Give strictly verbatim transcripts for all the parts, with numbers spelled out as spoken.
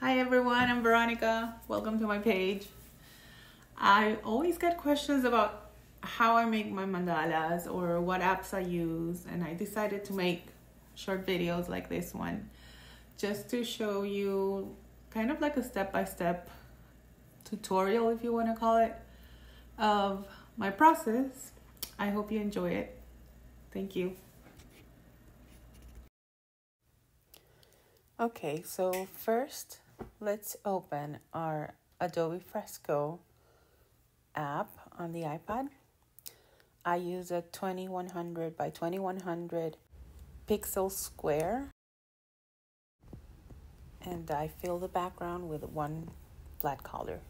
Hi everyone, I'm Veronica. Welcome to my page. I always get questions about how I make my mandalas or what apps I use, and I decided to make short videos like this one just to show you kind of like a step-by-step tutorial, if you want to call it, of my process. I hope you enjoy it. Thank you. Okay, so first let's open our Adobe Fresco app on the iPad. I use a twenty-one hundred by twenty-one hundred pixel square, and I fill the background with one flat color.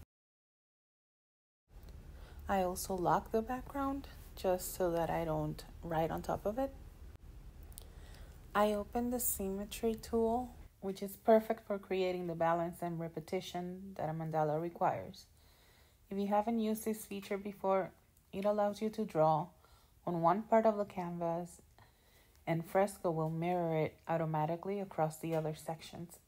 I also lock the background just so that I don't write on top of it. I open the symmetry tool, which is perfect for creating the balance and repetition that a mandala requires. If you haven't used this feature before, it allows you to draw on one part of the canvas, and Fresco will mirror it automatically across the other sections.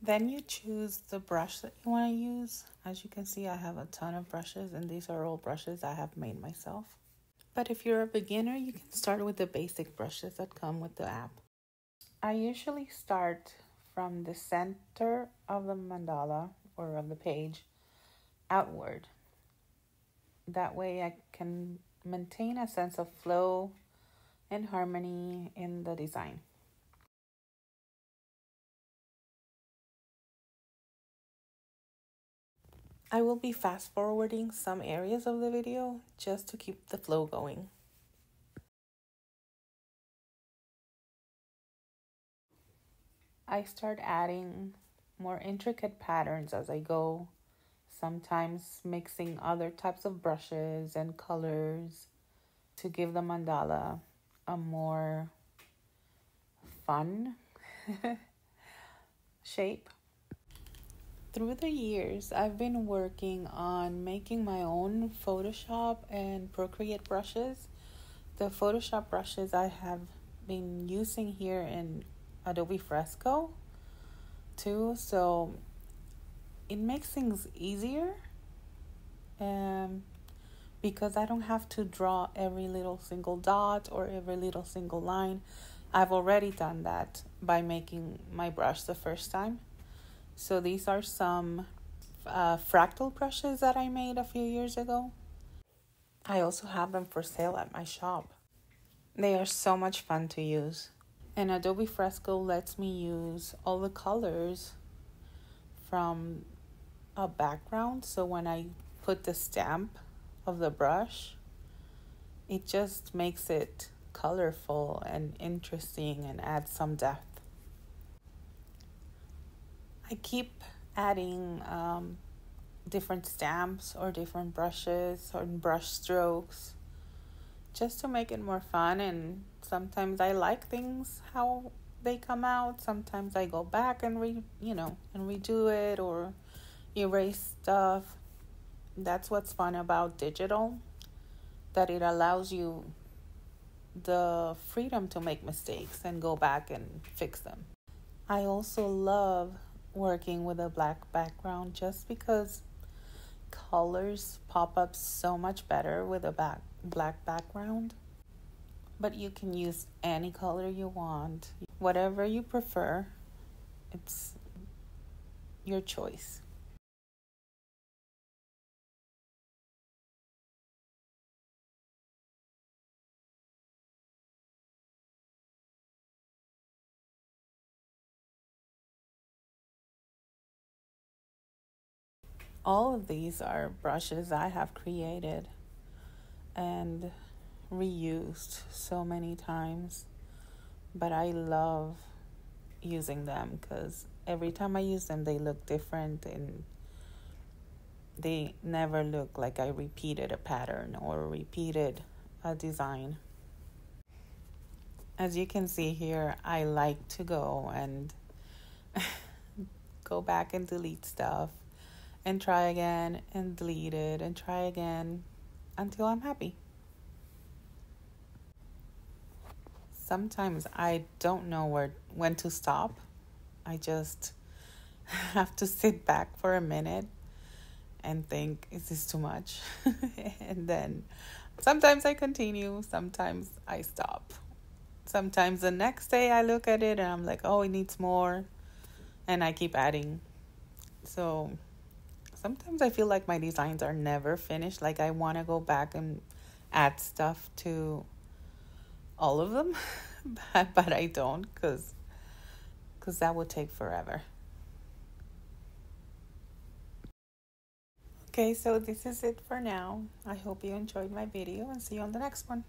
Then you choose the brush that you want to use. As you can see, I have a ton of brushes, and these are all brushes I have made myself. But if you're a beginner, you can start with the basic brushes that come with the app. I usually start from the center of the mandala or of the page outward. That way I can maintain a sense of flow and harmony in the design. I will be fast forwarding some areas of the video just to keep the flow going. I start adding more intricate patterns as I go, sometimes mixing other types of brushes and colors to give the mandala a more fun shape. Through the years, I've been working on making my own Photoshop and Procreate brushes. The Photoshop brushes I have been using here in Adobe Fresco too, so it makes things easier um, because I don't have to draw every little single dot or every little single line. I've already done that by making my brush the first time. So these are some uh, fractal brushes that I made a few years ago. I also have them for sale at my shop. They are so much fun to use. And Adobe Fresco lets me use all the colors from a background. So when I put the stamp of the brush, it just makes it colorful and interesting and adds some depth. I keep adding um, different stamps or different brushes or brush strokes just to make it more fun, and sometimes I like things how they come out. Sometimes I go back and re you know and redo it or erase stuff. That's what's fun about digital, that it allows you the freedom to make mistakes and go back and fix them. I also love working with a black background just because colors pop up so much better with a back black background. But you can use any color you want, whatever you prefer. It's your choice. All of these are brushes I have created and reused so many times, but I love using them because every time I use them they look different, and they never look like I repeated a pattern or repeated a design. As you can see here, I like to go and go back and delete stuff and try again and delete it and try again until I'm happy. Sometimes I don't know where when to stop. I just I have to sit back for a minute and think, is this too much? And then sometimes I continue, sometimes I stop. Sometimes the next day I look at it and I'm like, oh, it needs more. And I keep adding. So sometimes I feel like my designs are never finished. Like I want to go back and add stuff to all of them. but, but I don't because because that would take forever. Okay, so this is it for now. I hope you enjoyed my video and see you on the next one.